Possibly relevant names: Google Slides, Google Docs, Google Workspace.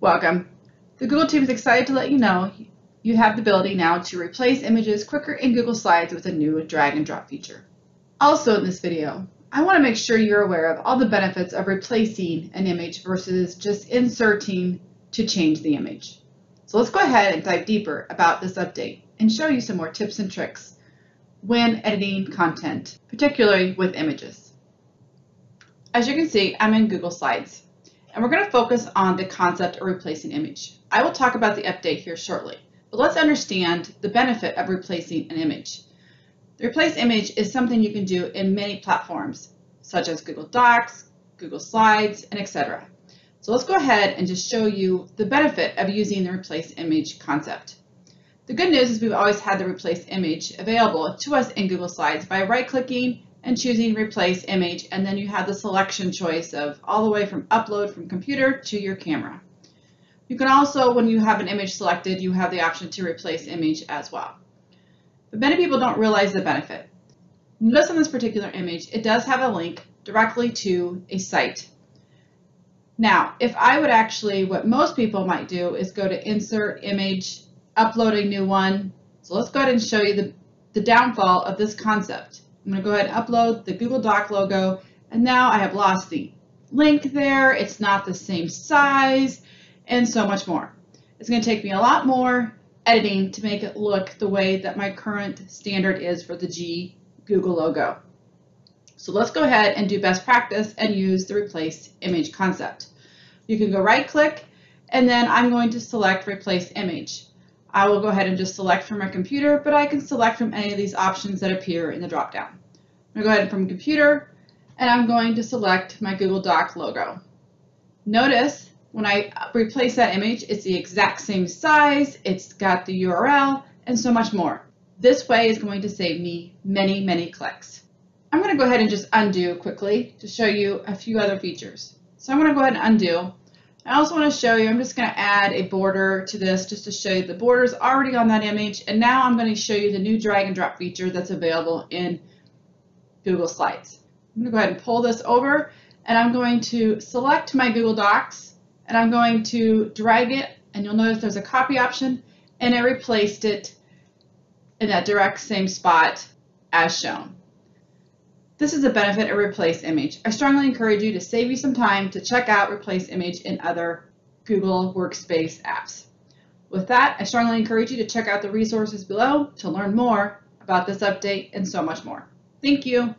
Welcome. The Google team is excited to let you know you have the ability now to replace images quicker in Google Slides with a new drag and drop feature. Also in this video, I want to make sure you're aware of all the benefits of replacing an image versus just inserting to change the image. So let's go ahead and dive deeper about this update and show you some more tips and tricks when editing content, particularly with images. As you can see, I'm in Google Slides, and we're going to focus on the concept of replacing image. I will talk about the update here shortly, but let's understand the benefit of replacing an image. The replace image is something you can do in many platforms, such as Google Docs, Google Slides, and etc. So let's go ahead and just show you the benefit of using the replace image concept. The good news is we've always had the replace image available to us in Google Slides by right-clicking and choosing replace image, and then you have the selection choice of all the way from upload from computer to your camera. You can also, when you have an image selected, you have the option to replace image as well. But many people don't realize the benefit. Notice on this particular image, it does have a link directly to a site. Now, if I would actually, what most people might do is go to insert image, upload a new one. So let's go ahead and show you the downfall of this concept. I'm going to go ahead and upload the Google Doc logo, and now I have lost the link there. It's not the same size, and so much more. It's going to take me a lot more editing to make it look the way that my current standard is for the Google logo. So let's go ahead and do best practice and use the replace image concept. You can go right click, and then I'm going to select replace image. I will go ahead and just select from my computer, but I can select from any of these options that appear in the drop down. I'm going to go ahead from computer, and I'm going to select my Google Doc logo. Notice when I replace that image, it's the exact same size, it's got the URL, and so much more. This way is going to save me many, many clicks. I'm going to go ahead and just undo quickly to show you a few other features. So I'm going to go ahead and undo. I also want to show you, I'm just going to add a border to this just to show you the border's already on that image, and now I'm going to show you the new drag and drop feature that's available in Google Slides. I'm going to go ahead and pull this over, and I'm going to select my Google Docs, and I'm going to drag it, and you'll notice there's a copy option, and it replaced it in that direct same spot as shown. This is the benefit of replace image. I strongly encourage you to save you some time to check out replace image in other Google Workspace apps. With that, I strongly encourage you to check out the resources below to learn more about this update and so much more. Thank you.